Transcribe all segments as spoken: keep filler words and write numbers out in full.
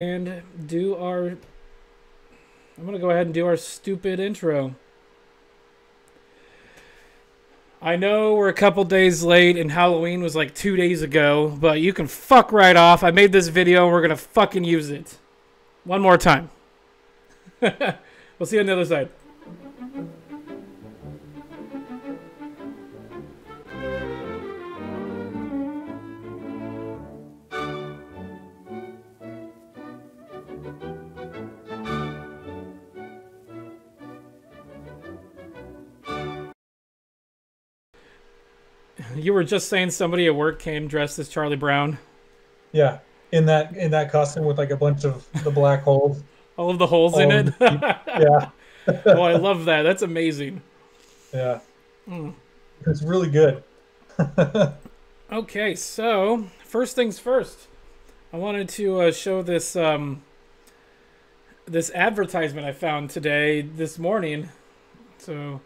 and do our... I'm going to go ahead and do our stupid intro. I know we're a couple days late, and Halloween was like two days ago, but you can fuck right off. I made this video, and we're going to fucking use it. One more time. We'll see you on the other side. You were just saying somebody at work came dressed as Charlie Brown. Yeah, in that in that costume with like a bunch of the black holes. All of the holes um, in it. Yeah. Oh, I love that. That's amazing. Yeah. Mm. It's really good. Okay, so first things first, I wanted to uh, show this um, this advertisement I found today this morning. So.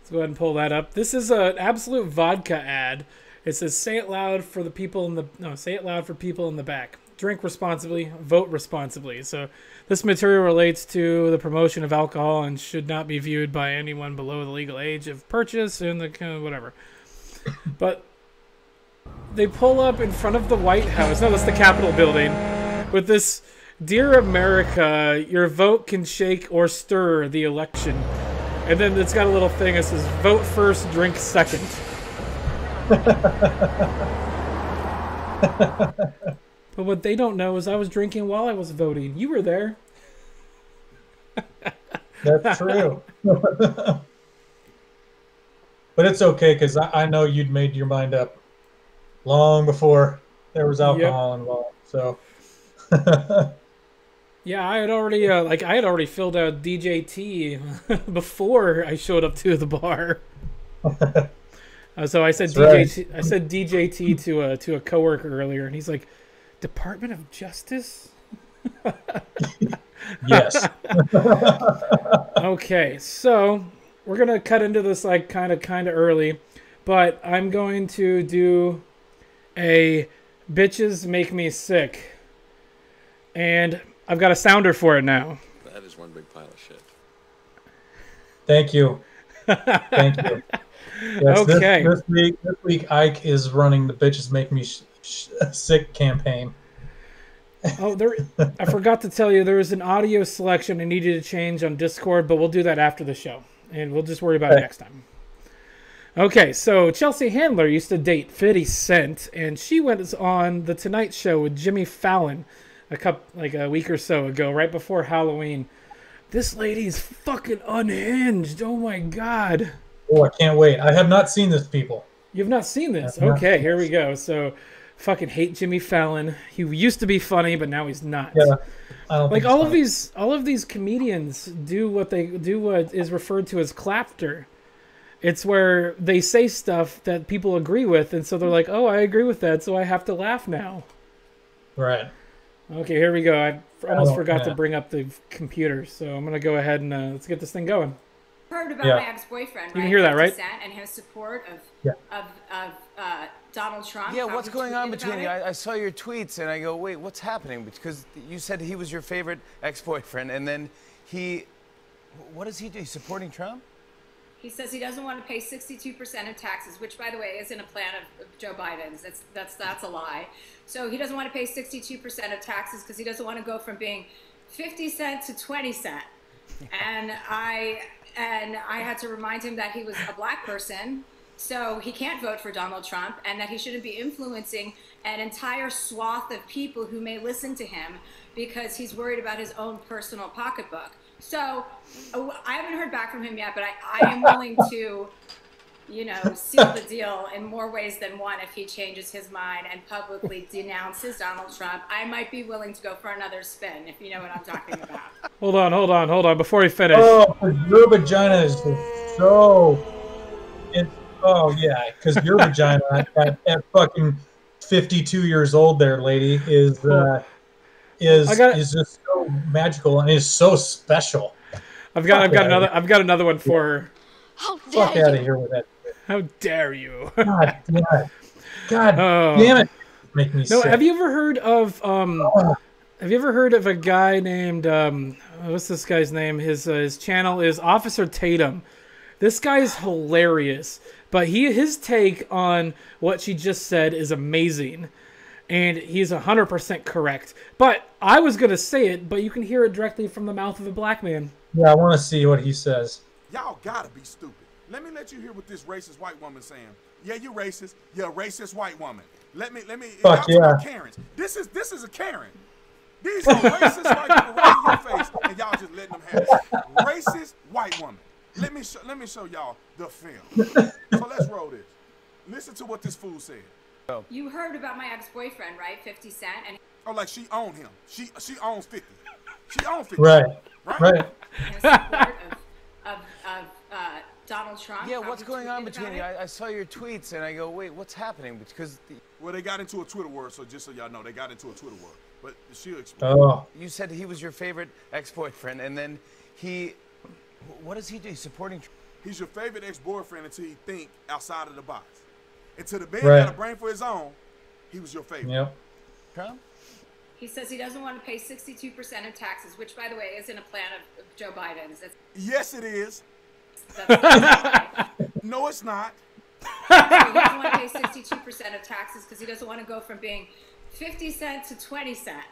Let's go ahead and pull that up. This is an Absolute Vodka ad. It says, "Say it loud for the people in the no, say it loud for people in the back. Drink responsibly, vote responsibly." So this material relates to the promotion of alcohol and should not be viewed by anyone below the legal age of purchase and the kind of whatever. But they pull up in front of the White House. No, that's the Capitol building with this "Dear America, your vote can shake or stir the election." And then it's got a little thing that says, "Vote first, drink second." But what they don't know is I was drinking while I was voting. You were there. That's true. But it's okay, because I, I know you'd made your mind up long before there was alcohol yep. involved. So... Yeah, I had already uh, like I had already filled out D J T before I showed up to the bar. uh, so I said D J T, right. I said D J T to a to a coworker earlier, and he's like, "Department of Justice." Yes. Okay, so we're gonna cut into this like kind of kind of early, but I'm going to do a "Bitches Make Me Sick," and I've got a sounder for it now. That is one big pile of shit. Thank you. Thank you. Yes, okay. This, this, week, this week, Ike is running the "Bitches Make Me sh sh Sick" campaign. Oh, there! I forgot to tell you there was an audio selection I needed to change on Discord, but we'll do that after the show, and we'll just worry about okay. it next time. Okay, so Chelsea Handler used to date fifty Cent, and she went on the Tonight Show with Jimmy Fallon. A couple, like a week or so ago, right before Halloween. This lady is fucking unhinged. Oh my god. Oh, I can't wait. I have not seen this, people. You've not seen this? Okay, here we go. So, fucking hate Jimmy Fallon. He used to be funny, but now he's not. Yeah, I don't like all of these, all of these comedians do what they do. What is referred to as clapter. It's where they say stuff that people agree with, and so they're like, "Oh, I agree with that, so I have to laugh now." Right. Okay, here we go. I almost oh, forgot man. to bring up the computer, so I'm going to go ahead and uh, let's get this thing going. Heard about yeah. my ex-boyfriend, right? You can hear that, right? And his support of yeah. of, of uh, Donald Trump. Yeah, what's going on between you? I, I saw your tweets, and I go, wait, what's happening? Because you said he was your favorite ex-boyfriend, and then he... What does he do? He's supporting Trump? He says he doesn't want to pay sixty-two percent of taxes, which, by the way, isn't a plan of Joe Biden's. That's, that's, that's a lie. So he doesn't want to pay sixty-two percent of taxes because he doesn't want to go from being fifty cent to twenty cent. And I, and I had to remind him that he was a black person, so he can't vote for Donald Trump, and that he shouldn't be influencing an entire swath of people who may listen to him because he's worried about his own personal pocketbook. So I haven't heard back from him yet, but I, I am willing to, you know, seal the deal in more ways than one if he changes his mind and publicly denounces Donald Trump. I might be willing to go for another spin, if you know what I'm talking about. Hold on, hold on, hold on. Before we finish. Oh, your vagina is so... It's, oh, yeah, because your vagina at, at fucking fifty-two years old there, lady, is... Uh, Is, I got, is just so magical and is so special. I've got, Fuck I've got another, I've got another one for her. How dare Fuck you. out of here with that! How dare you? God damn it! God oh. damn it! Make me no, sick. Have you ever heard of um, oh. Have you ever heard of a guy named, um, what's this guy's name? His uh, his channel is Officer Tatum. This guy is hilarious, but he his take on what she just said is amazing, and he's one hundred percent correct. But I was going to say it, but you can hear it directly from the mouth of a black man. Yeah, I want to see what he says. Y'all got to be stupid. Let me let you hear what this racist white woman's saying. Yeah, you racist. Yeah, racist white woman. Let me, let me. Fuck yeah. Karens. This is, this is a Karen. These are racist white people right in your face, and y'all just letting them have it. Racist white woman. Let me, let me show y'all the film. So let's roll this. Listen to what this fool said. You heard about my ex-boyfriend, right? fifty cent. And oh, like she owned him. She she owns fifty. She owns fifty. Right. Right. Right. Support of, of, of uh, Donald Trump. Yeah, what's going on between you? I, I saw your tweets, and I go, wait, what's happening? Because the well, they got into a Twitter war, so just so y'all know, they got into a Twitter war. But she explained. Oh. You said he was your favorite ex-boyfriend, and then he... What does he do? He's supporting... He's your favorite ex-boyfriend until he think outside of the box. Until the man right. got a brain for his own, he was your favorite. Yep. Trump? He says he doesn't want to pay sixty-two percent of taxes, which, by the way, isn't a plan of Joe Biden's. That's... Yes, it is. That's no, it's not. He doesn't want to pay sixty-two percent of taxes because he doesn't want to go from being... fifty cent to twenty cent.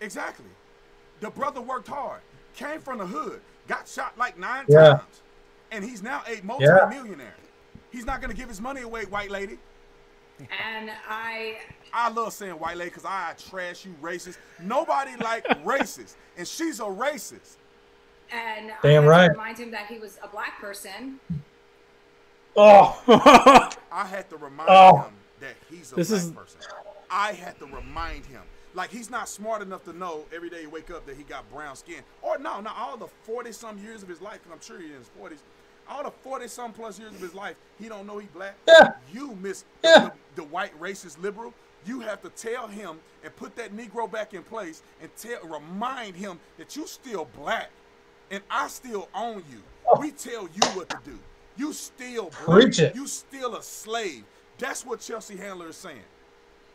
Exactly. The brother worked hard, came from the hood, got shot like nine yeah. times, and he's now a multi-millionaire. Yeah. He's not going to give his money away, white lady. And I... I love saying white lady because I trash you racist. Nobody like racist, and she's a racist. And damn I right. remind him that he was a black person. Oh. I had to remind oh. him that he's a this black is... person. I had to remind him, like he's not smart enough to know every day you wake up that he got brown skin. Or no, not all the forty some years of his life, because I'm sure he's in his forties, all the forty some plus years of his life, he don't know he black. Yeah. You miss yeah. the, the white racist liberal. You have to tell him and put that Negro back in place and tell, remind him that you still black and I still own you. Oh. We tell you what to do. You still black. You still a slave. That's what Chelsea Handler is saying.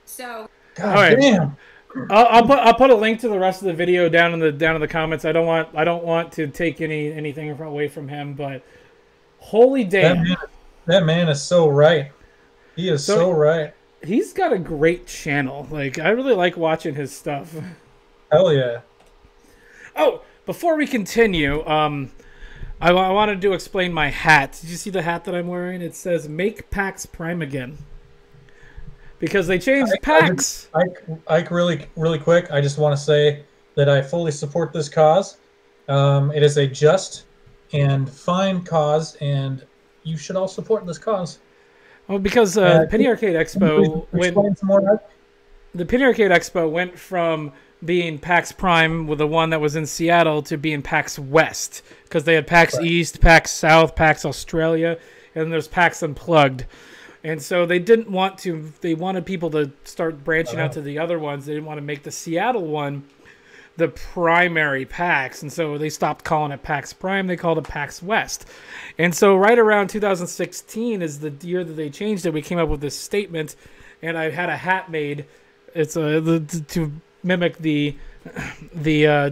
So, God all right. damn. I'll, I'll put I'll put a link to the rest of the video down in the down in the comments. I don't want I don't want to take any anything away from him, but holy damn, that man, that man is so right. He is so, so right. He's got a great channel. Like I really like watching his stuff. Hell yeah. Oh, before we continue, um, I, I wanted to explain my hat. Did you see the hat that I'm wearing? It says "Make PAX Prime Again." Because they changed Ike, PAX. Ike, Ike, really, really quick, I just want to say that I fully support this cause. Um, it is a just and fine cause, and you should all support this cause. Well, because uh, uh, Penny Arcade Expo, went, some more, the Penny Arcade Expo went from being PAX Prime, with the one that was in Seattle, to being PAX West, because they had PAX right. East, PAX South, PAX Australia, and then there's PAX Unplugged. And so they didn't want to, they wanted people to start branching oh. out to the other ones. They didn't want to make the Seattle one the primary PAX. And so they stopped calling it PAX Prime. They called it PAX West. And so right around two thousand sixteen is the year that they changed it. We came up with this statement, and I had a hat made. It's a, the, to mimic the, the uh,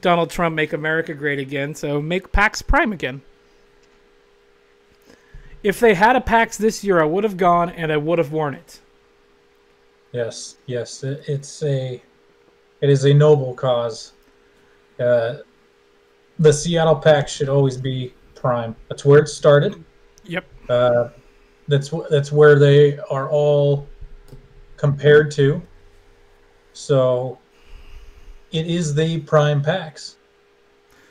Donald Trump Make America Great Again. So make PAX Prime again. If they had a PAX this year, I would have gone and I would have worn it. Yes, yes, it, it's a, it is a noble cause. Uh, the Seattle PAX should always be prime. That's where it started. Yep. Uh, that's that's where they are all compared to. So, it is the prime PAX.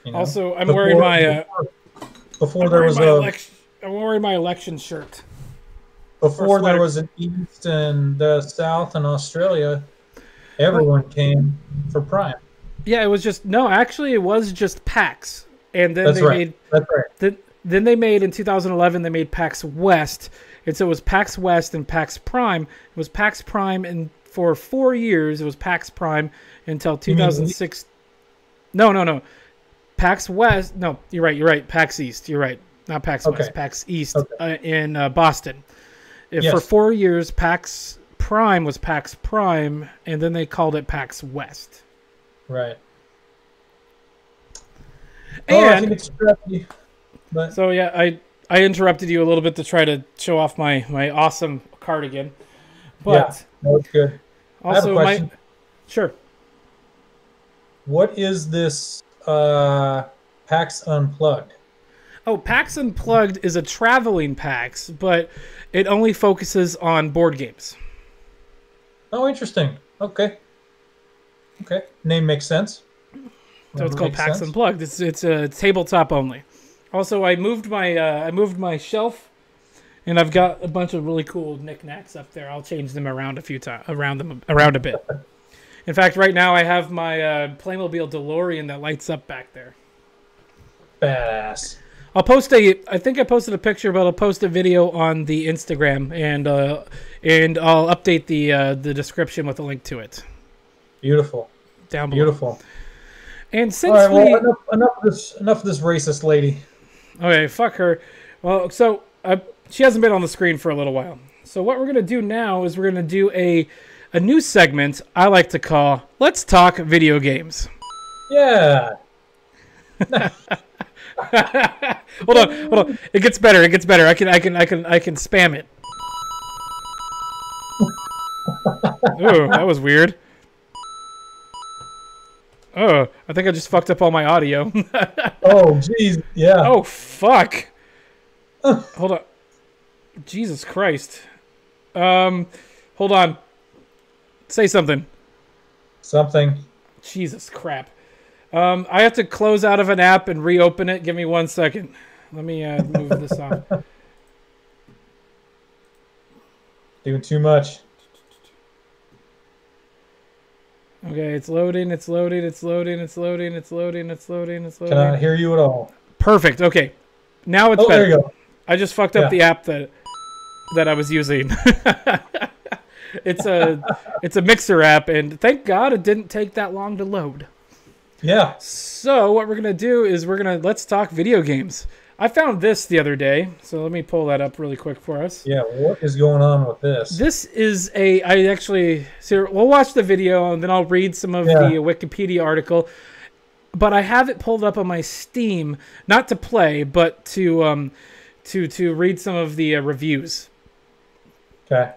You know? Also, I'm before, wearing my uh, before, before I'm there was a. Election. I'm wearing my election shirt. Before there was an East and the South and Australia, everyone came for Prime. Yeah, it was just no. Actually, it was just PAX, and then That's they right. made. That's right. Then, then they made in two thousand eleven. They made PAX West, and so it was PAX West and PAX Prime. It was PAX Prime, and for four years it was PAX Prime until two thousand six. No, no, no. PAX West. No, you're right. You're right. PAX East. You're right. Not PAX West, okay. PAX East okay. uh, in uh, Boston. If, yes. For four years, PAX Prime was PAX Prime, and then they called it PAX West. Right. And oh, I think it's crappy, but so yeah, I I interrupted you a little bit to try to show off my my awesome cardigan. But yeah, that's good. Also, I have a my sure. What is this uh, PAX Unplugged? Oh, PAX Unplugged is a traveling PAX, but it only focuses on board games. Oh, interesting. Okay. Okay. Name makes sense. So it's called PAX Unplugged. It's it's a tabletop only. Also, I moved my uh, I moved my shelf, and I've got a bunch of really cool knickknacks up there. I'll change them around a few times, around them around a bit. In fact, right now I have my uh, Playmobil DeLorean that lights up back there. Badass. I'll post a. I think I posted a picture, but I'll post a video on the Instagram, and uh, and I'll update the uh, the description with a link to it. Beautiful. Down below. Beautiful. And since all right, well, we enough, enough of this enough of this racist lady. Okay, fuck her. Well, so uh, she hasn't been on the screen for a little while. So what we're gonna do now is we're gonna do a a new segment I like to call "Let's Talk Video Games." Yeah. hold on, hold on. It gets better. It gets better. I can, I can, I can, I can spam it. Ooh, that was weird. Oh, I think I just fucked up all my audio. Oh, jeez, yeah. Oh, fuck. Hold on. Jesus Christ. Um, hold on. Say something. Something. Jesus crap. Um, I have to close out of an app and reopen it. Give me one second. Let me uh, move this on. Doing too much. Okay, it's loading, it's loading, it's loading, it's loading, it's loading, it's loading, it's loading. Cannot hear you at all. Perfect. Okay. Now it's oh, better. There you go. I just fucked up yeah. the app that that I was using. It's a it's a mixer app, and thank God it didn't take that long to load. Yeah. So what we're gonna do is we're gonna let's talk video games. I found this the other day, so let me pull that up really quick for us. Yeah, what is going on with this? This is a I actually so we'll watch the video and then I'll read some of yeah. the Wikipedia article. But I have it pulled up on my Steam, not to play, but to um to to read some of the uh, reviews. Okay.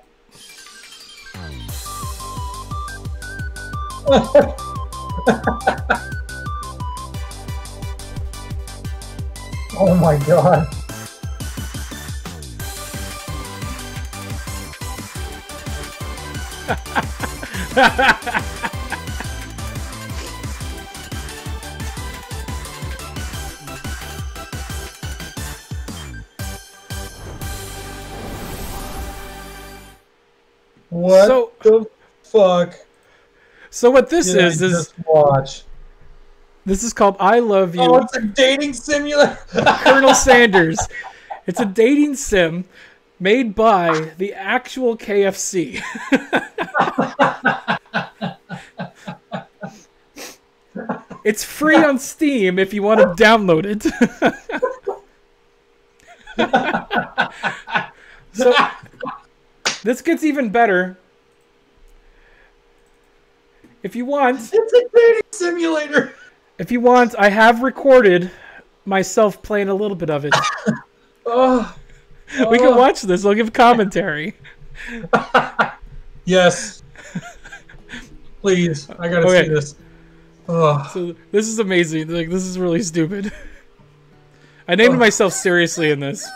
Oh my God. What so, the fuck? So what this did is I just is watch. This is called I Love You. Oh, it's a dating simulator. Colonel Sanders. It's a dating sim made by the actual K F C. It's free on Steam if you want to download it. So this gets even better. If you want. It's a dating simulator. If you want, I have recorded myself playing a little bit of it. Oh, oh. We can watch this. I'll give commentary. Yes. Please. I gotta okay. see this. Oh. So this is amazing. Like, this is really stupid. I named oh. myself seriously in this.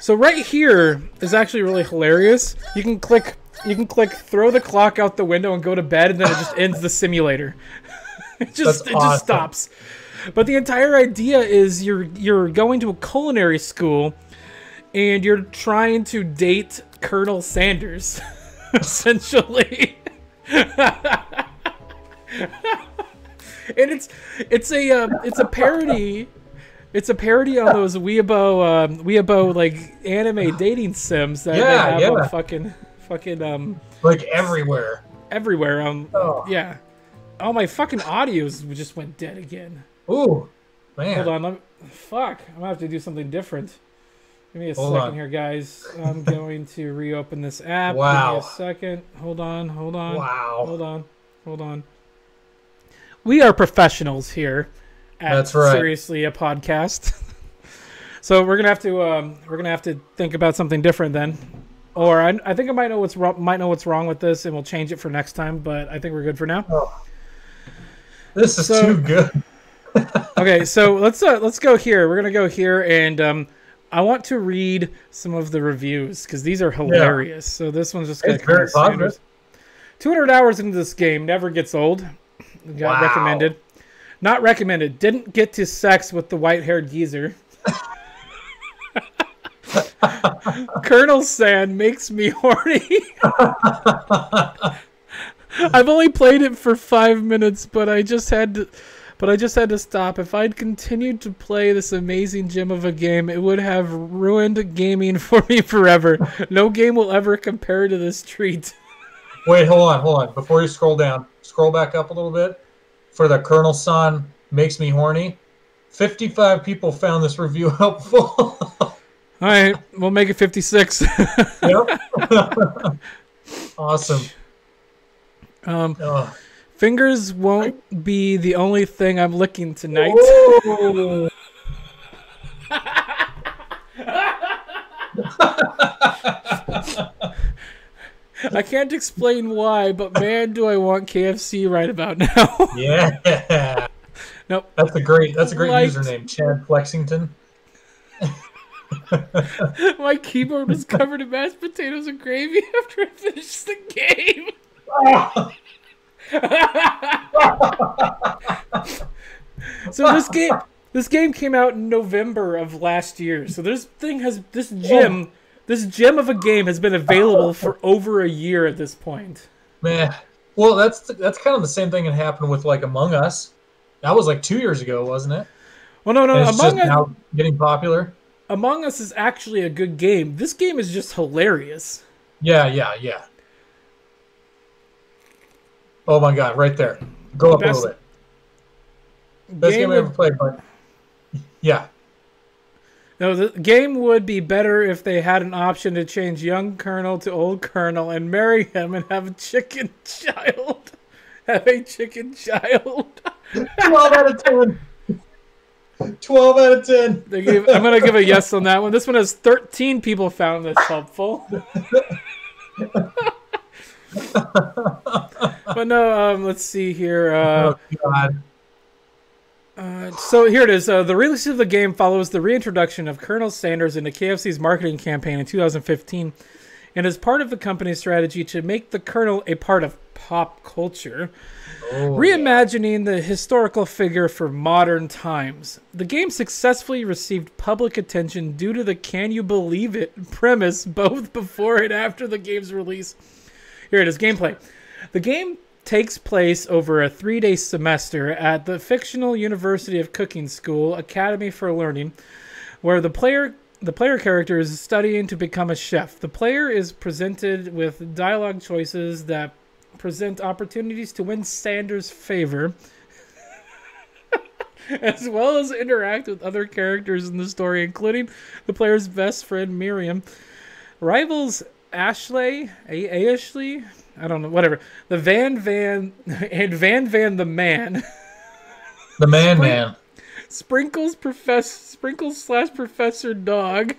So right here is actually really hilarious. You can click you can click throw the clock out the window and go to bed, and then it just ends the simulator. It just That's it awesome. just stops. But the entire idea is you're you're going to a culinary school and you're trying to date Colonel Sanders, essentially. And it's it's a uh, it's a parody it's a parody on those Weibo um, Weibo like anime dating sims that yeah, they have yeah. on fucking fucking um like everywhere. Everywhere um oh. yeah. Oh, my fucking audios just went dead again. Ooh, man. Hold on. Let me, fuck. I'm going to have to do something different. Give me a hold second on. here, guys. I'm going to reopen this app. Wow. Give me a second. Hold on. Hold on. Wow. Hold on. Hold on. we are professionals here at That's right. Seriously a Podcast. So we're gonna have to um, we're gonna have to think about something different then, or I, I think I might know what's wrong, might know what's wrong with this, and we'll change it for next time. But I think we're good for now. Oh, this is so, too good. Okay, so let's uh, let's go here. We're gonna go here, and um, I want to read some of the reviews because these are hilarious. Yeah. So this one's just gonna very positive. two hundred hours into this game, never gets old. Got wow. recommended, not recommended. Didn't get to sex with the white-haired geezer. Colonel Sand makes me horny. I've only played it for five minutes, but I just had to, but I just had to stop. If I'd continued to play this amazing gem of a game, it would have ruined gaming for me forever. No game will ever compare to this treat. Wait, hold on, hold on. Before you scroll down, scroll back up a little bit. For the Colonel Sand makes me horny. fifty-five people found this review helpful. All right, we'll make it fifty-six. Yep. Awesome. Um, Ugh. Fingers won't be the only thing I'm licking tonight. I can't explain why, but man, do I want K F C right about now. Yeah. Nope. That's a great. That's a great Liked. username, Chad Flexington. My keyboard was covered in mashed potatoes and gravy after I finished the game. So this game, this game came out in November of last year. So this thing has this gem, this gem of a game has been available for over a year at this point. Man, well, that's that's kind of the same thing that happened with like Among Us. That was like two years ago, wasn't it? Well, no, no, and it's Among just Us now getting popular. Among Us is actually a good game. This game is just hilarious. Yeah, yeah, yeah. Oh my god, right there. Go up a little bit. Best game I've ever played, but yeah. No, the game would be better if they had an option to change young Colonel to old Colonel and marry him and have a chicken child. Have a chicken child. twelve out of ten. twelve out of ten. They gave, I'm going to give a yes on that one. This one has thirteen people found this helpful. But no, um, let's see here. Uh, oh, God. Uh, so here it is. Uh, the release of the game follows the reintroduction of Colonel Sanders into K F C's marketing campaign in two thousand fifteen and is part of the company's strategy to make the Colonel a part of pop culture. Oh, reimagining yeah. the historical figure for modern times. The game successfully received public attention due to the can you believe it premise both before and after the game's release. Here it is, gameplay. The game takes place over a three-day semester at the fictional University of Cooking School Academy for Learning, where the player The player character is studying to become a chef. The player is presented with dialogue choices that present opportunities to win Sanders' favor, as well as interact with other characters in the story, including the player's best friend Miriam, rivals Ashley, A Ashley, I don't know, whatever, the Van Van and Van Van the Man, the Man Man, Sprinkles Profess Sprinkles slash Professor Dog,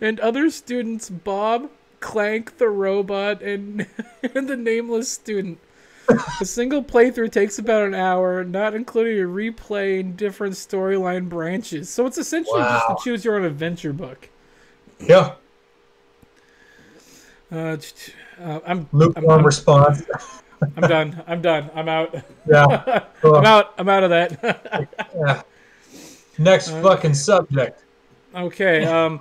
and other students Bob, Clank the Robot, and, and the Nameless Student. A single playthrough takes about an hour, not including a replay in different storyline branches. So it's essentially wow. just a choose your own adventure book. Yeah. Uh, uh, I'm lukewarm I'm, response. I'm, I'm done. I'm done. I'm out. Yeah. Cool. I'm out. I'm out of that. Yeah. Next okay. fucking subject. Okay. Um.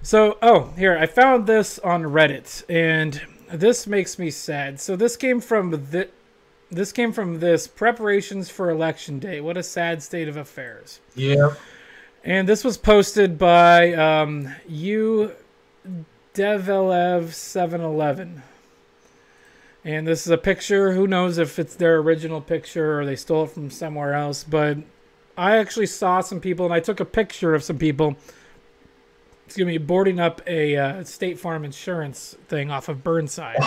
So, oh, here, I found this on Reddit, and this makes me sad. So this came from th this came from this, preparations for election day. What a sad state of affairs. Yeah. And this was posted by um, U Develev seven eleven. And this is a picture. Who knows if it's their original picture or they stole it from somewhere else. But I actually saw some people, and I took a picture of some people. Excuse me, boarding up a uh, State Farm Insurance thing off of Burnside.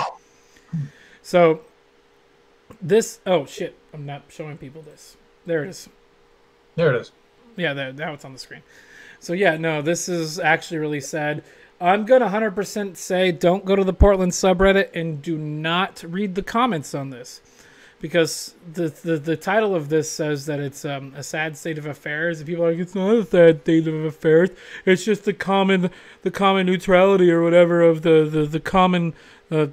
So this, oh shit, I'm not showing people this. There it is. There it is. Yeah, that, now it's on the screen. So yeah, no, this is actually really sad. I'm going to one hundred percent say don't go to the Portland subreddit and do not read the comments on this. Because the, the, the title of this says that it's um, a sad state of affairs. And people are like, it's not a sad state of affairs. It's just the common the common neutrality or whatever of the, the, the common uh,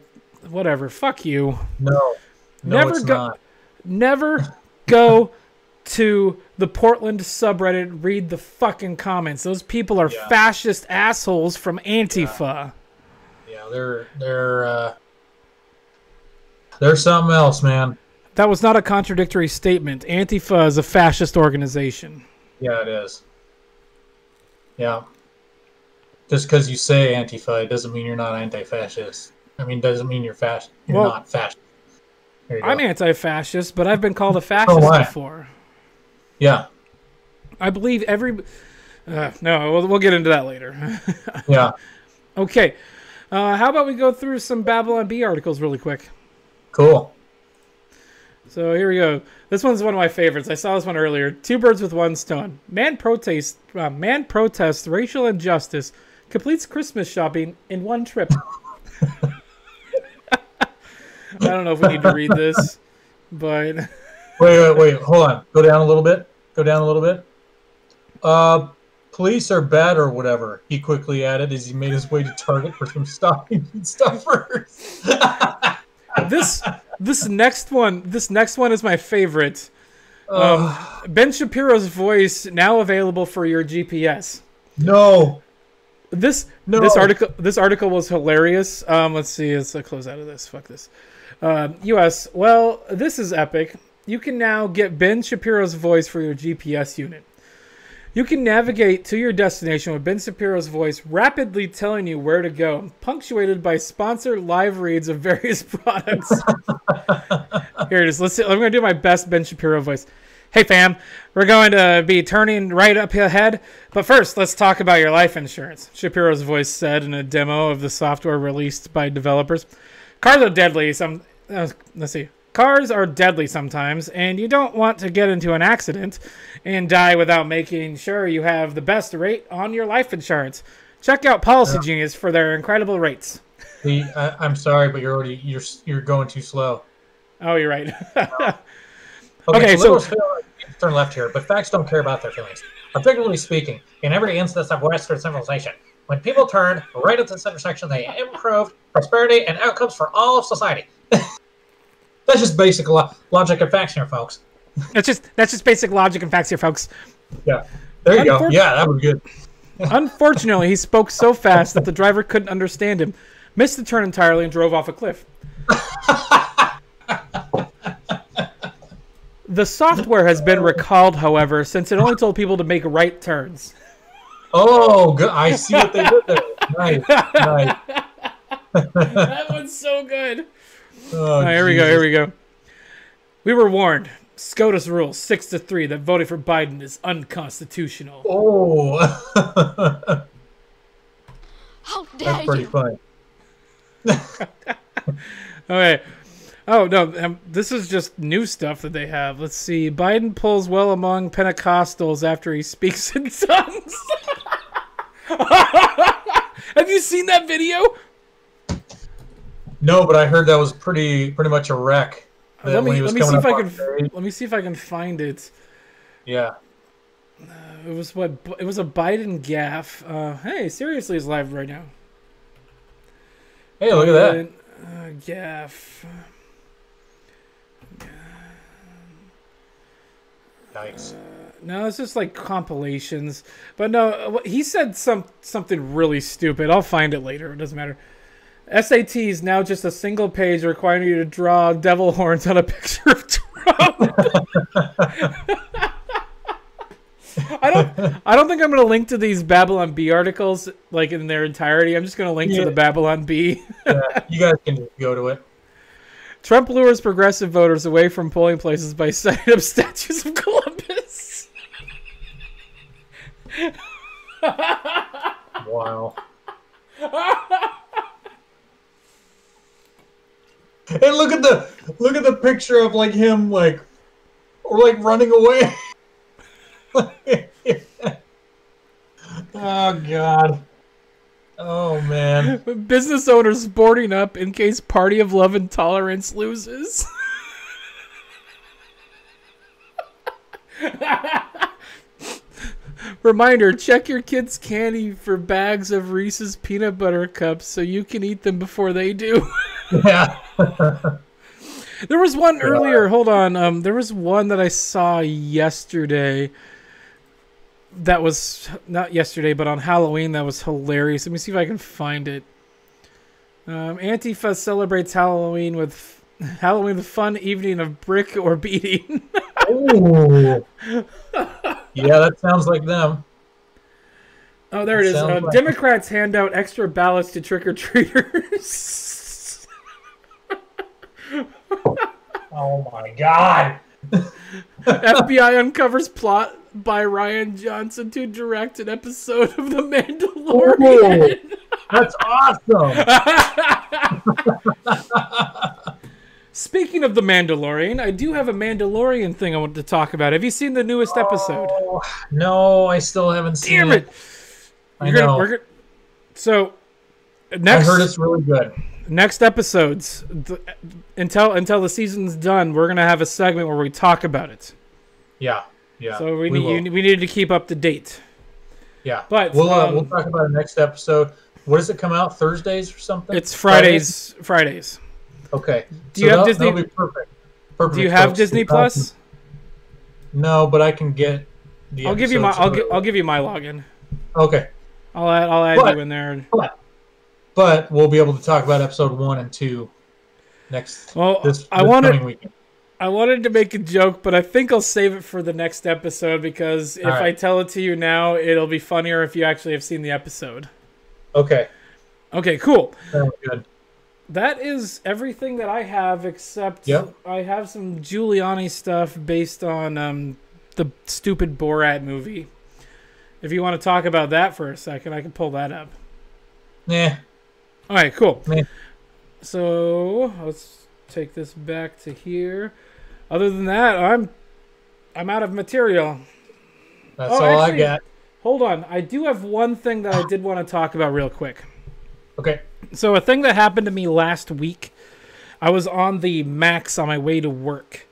whatever. Fuck you. No. No, never it's go, not. Never go to the Portland subreddit. Read the fucking comments. Those people are yeah. fascist assholes from Antifa. Yeah, yeah they're... They're, uh, they're something else, man. That was not a contradictory statement. Antifa is a fascist organization. Yeah, it is. Yeah. Just because you say Antifa, it doesn't mean you're not anti-fascist. I mean, it doesn't mean you're fascist. You're well, not fascist. You I'm anti-fascist, but I've been called a fascist oh, before. Yeah. I believe every... Uh, no, we'll, we'll get into that later. Yeah. Okay. Uh, how about we go through some Babylon Bee articles really quick? Cool. So here we go. This one's one of my favorites. I saw this one earlier. Two birds with one stone. Man protest, uh, man protests racial injustice. Completes Christmas shopping in one trip. I don't know if we need to read this, but wait, wait, wait. Hold on. Go down a little bit. Go down a little bit. Uh, police are bad or whatever. He quickly added as he made his way to Target for some stocking stuffers. This. This next one, this next one is my favorite. Um, Ben Shapiro's voice now available for your G P S. No, this no. this article this article was hilarious. Um, let's see, let's close out of this. Fuck this. Uh, U S Well, this is epic. You can now get Ben Shapiro's voice for your G P S unit. You can navigate to your destination with Ben Shapiro's voice rapidly telling you where to go, punctuated by sponsored live reads of various products. Here it is. Let's see. I'm going to do my best Ben Shapiro voice. Hey, fam. We're going to be turning right up ahead, but first, let's talk about your life insurance, Shapiro's voice said in a demo of the software released by developers. Cars are deadly. Some uh, Let's see. Cars are deadly sometimes, and you don't want to get into an accident and die without making sure you have the best rate on your life insurance. Check out Policy yeah. Genius for their incredible rates. The, I, I'm sorry, but you're already you're you're going too slow. Oh, you're right. okay, okay, so, so turn left here, but facts don't care about their feelings. Objectively speaking, in every instance of Western civilization, when people turned right at this intersection, they improved prosperity and outcomes for all of society. That's just basic lo logic and facts here, folks. That's just that's just basic logic and facts here, folks. Yeah, there you go. Yeah, that was good. Unfortunately, he spoke so fast that the driver couldn't understand him, missed the turn entirely, and drove off a cliff. The software has been recalled, however, since it only told people to make right turns. Oh, good. I see what they did there. Nice, nice. That one's so good. Oh, right, here Jesus. we go, here we go. We were warned. SCOTUS rule six to three that voting for Biden is unconstitutional. Oh. How dare That's pretty you. Funny. Okay. Oh no, um, this is just new stuff that they have. Let's see. Biden pulls well among Pentecostals after he speaks in tongues. Have you seen that video? No, but I heard that was pretty pretty much a wreck. Let me see if I can. Let me see if I can find it. Yeah. Uh, it was what? It was a Biden gaffe. Uh, hey, seriously, is live right now. Hey, look Biden, at that uh, gaffe. Nice. Uh, no, it's just like compilations. But no, he said some something really stupid. I'll find it later. It doesn't matter. S A T is now just a single page requiring you to draw devil horns on a picture of Trump. I don't. I don't think I'm going to link to these Babylon Bee articles like in their entirety. I'm just going to link yeah. to the Babylon Bee. Yeah, you guys can go to it. Trump lures progressive voters away from polling places by setting up statues of Columbus. Wow. And look at the look at the picture of like him like or like running away. Oh God. Oh man. Business owners boarding up in case Party of Love and Tolerance loses. Reminder, check your kids' candy for bags of Reese's peanut butter cups so you can eat them before they do. Yeah. There was one earlier, hold on, um, there was one that I saw yesterday that was, not yesterday, but on Halloween, that was hilarious. Let me see if I can find it. Um, Antifa celebrates Halloween with, Halloween the fun evening of brick or beating. Oh. Yeah, that sounds like them. Oh, there that it is. Uh, like Democrats them. hand out extra ballots to trick-or-treaters. Oh, my God. F B I uncovers plot by Ryan Johnson to direct an episode of The Mandalorian. Oh, that's awesome. Speaking of The Mandalorian, I do have a Mandalorian thing I want to talk about. Have you seen the newest oh, episode? No, I still haven't Damn seen it. Damn it. You're gonna, we're gonna, so, next... I heard it's really good. Next episodes, the, until, until the season's done, we're going to have a segment where we talk about it. Yeah, yeah. So we, we, need, you, we need to keep up to date. Yeah. But, we'll, um, uh, we'll talk about it next episode. What does it come out, Thursdays or something? It's Fridays. Fridays. Fridays. Okay. Do you so have Disney? That'll be perfect. Perfect. Do you have folks. Disney Plus? No, but I can get. The I'll give you my. I'll, gi I'll give you my login. Okay. I'll add. I'll add but, you in there. But, but we'll be able to talk about episode one and two next. Well, this, this I wanted. Weekend. I wanted to make a joke, but I think I'll save it for the next episode because if right. I tell it to you now, it'll be funnier if you actually have seen the episode. Okay. Okay. Cool. Sounds good. That is everything that I have, except yep. I have some Giuliani stuff based on um, the stupid Borat movie. If you want to talk about that for a second, I can pull that up. Yeah. All right, cool. Yeah. So let's take this back to here. Other than that, I'm I'm out of material. That's oh, all actually, I got. Hold on. I do have one thing that I did want to talk about real quick. Okay. So a thing that happened to me last week, I was on the MAX on my way to work.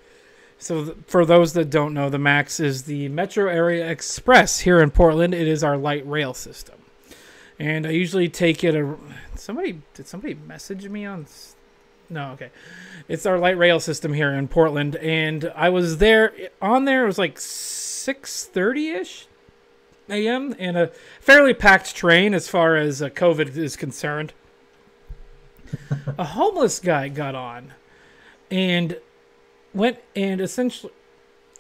So th for those that don't know, the MAX is the Metro Area Express here in Portland. It is our light rail system. And I usually take it... A somebody Did somebody message me on... No, okay. It's our light rail system here in Portland. And I was there... On there, it was like six thirty-ish? A M in a fairly packed train as far as uh, COVID is concerned. A homeless guy got on and went and essentially...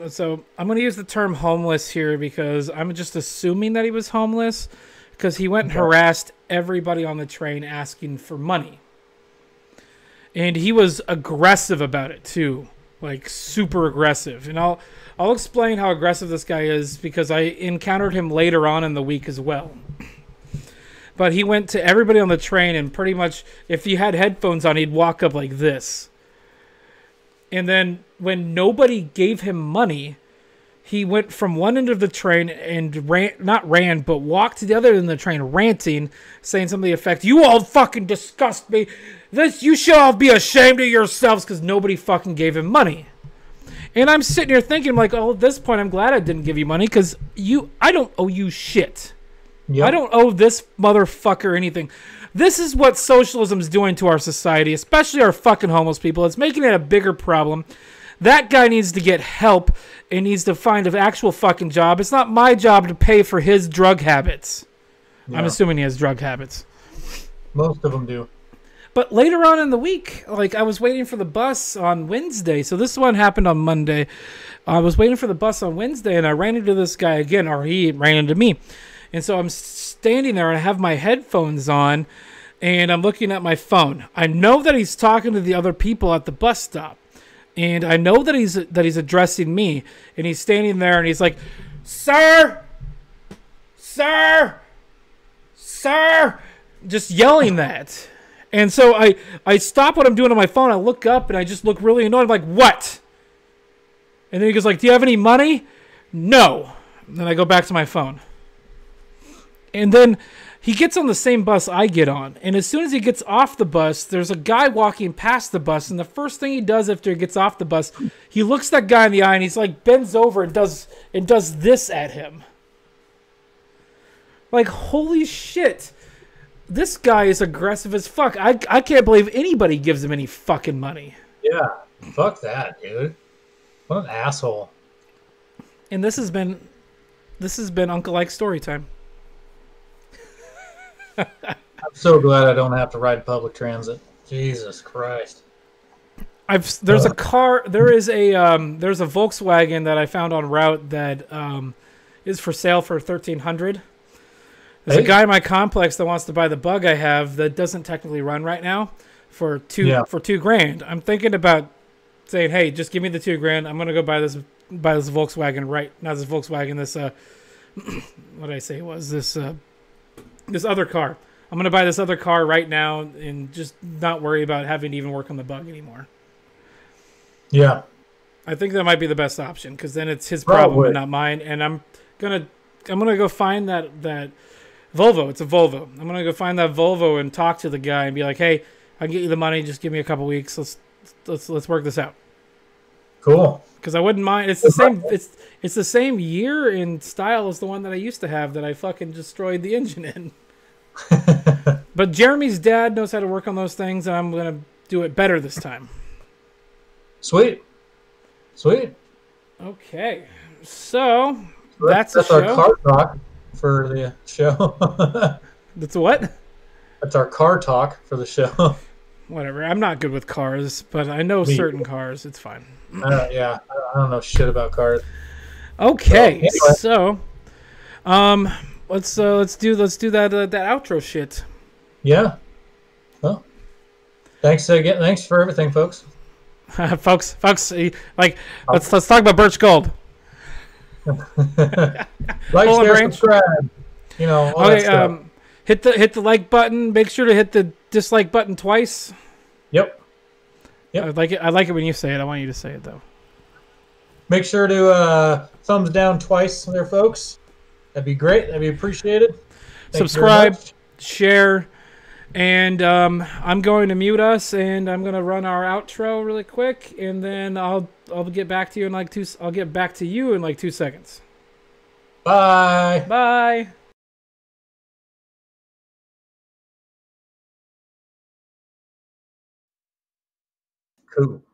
So I'm going to use the term homeless here because I'm just assuming that he was homeless because he went and harassed everybody on the train asking for money. And he was aggressive about it too. Like super aggressive. And I'll... I'll explain how aggressive this guy is because I encountered him later on in the week as well. But he went to everybody on the train and pretty much, if he had headphones on, he'd walk up like this. And then when nobody gave him money, he went from one end of the train and ran, not ran, but walked to the other end of the train ranting, saying something to the effect, "You all fucking disgust me. This, you should all be ashamed of yourselves," because nobody fucking gave him money. And I'm sitting here thinking, like, oh, at this point, I'm glad I didn't give you money because you, I don't owe you shit. Yep. I don't owe this motherfucker anything. This is what socialism's doing to our society, especially our fucking homeless people. It's making it a bigger problem. That guy needs to get help and needs to find an actual fucking job. It's not my job to pay for his drug habits. Yeah. I'm assuming he has drug habits. Most of them do. But later on in the week, like I was waiting for the bus on Wednesday. So this one happened on Monday. I was waiting for the bus on Wednesday and I ran into this guy again, or he ran into me. And so I'm standing there and I have my headphones on and I'm looking at my phone. I know that he's talking to the other people at the bus stop. And I know that he's that he's addressing me. And he's standing there and he's like, "Sir, sir, sir," just yelling that. And so I, I stop what I'm doing on my phone. I look up and I just look really annoyed. I'm like, "What? And then he goes like, do you have any money? No. And then I go back to my phone. And then he gets on the same bus I get on. And as soon as he gets off the bus, there's a guy walking past the bus. And the first thing he does after he gets off the bus, he looks that guy in the eye and he's like bends over and does and does this at him. Like, holy shit. This guy is aggressive as fuck. I, I can't believe anybody gives him any fucking money. Yeah. Fuck that, dude. What an asshole. And this has been this has been Uncle Ike's story time. I'm so glad I don't have to ride public transit. Jesus Christ. I've there's a car there is a um there's a Volkswagen that I found on route that um is for sale for thirteen hundred dollars. There's hey. a guy in my complex that wants to buy the bug I have that doesn't technically run right now for two yeah. for two grand. I'm thinking about saying, hey, just give me the two grand. I'm gonna go buy this buy this Volkswagen right not this Volkswagen, this uh what did I say it was this uh this other car. I'm gonna buy this other car right now and just not worry about having to even work on the bug anymore. Yeah. I think that might be the best option because then it's his Probably. problem and not mine. And I'm gonna I'm gonna go find that that Volvo. It's a Volvo. I'm gonna go find that Volvo and talk to the guy and be like, "Hey, I can get you the money. Just give me a couple weeks. Let's let's let's work this out." Cool. Because I wouldn't mind. It's the same. It's it's the same year and style as the one that I used to have that I fucking destroyed the engine in. But Jeremy's dad knows how to work on those things, and I'm gonna do it better this time. Sweet, sweet. Okay, so that's that's our car talk. For the show. That's what? That's our car talk for the show. Whatever. I'm not good with cars, but I know Me. certain cars. It's fine. Uh, yeah. I don't know shit about cars. Okay. So, anyway. so um, let's uh, let's do let's do that uh, that outro shit. Yeah. Well, thanks again. Thanks for everything, folks. folks, folks. Like, let's let's talk about Birch Gold. Like, share, range. subscribe. You know, all okay, that stuff. Um, hit the hit the like button. Make sure to hit the dislike button twice. Yep. Yep. I like it. I like it when you say it. I want you to say it though. Make sure to uh, thumbs down twice, there, folks. That'd be great. That'd be appreciated. Thank subscribe, share, and um, I'm going to mute us, and I'm going to run our outro really quick, and then I'll. I'll get back to you in like two. I'll get back to you in like two seconds. Bye. Bye. Cool.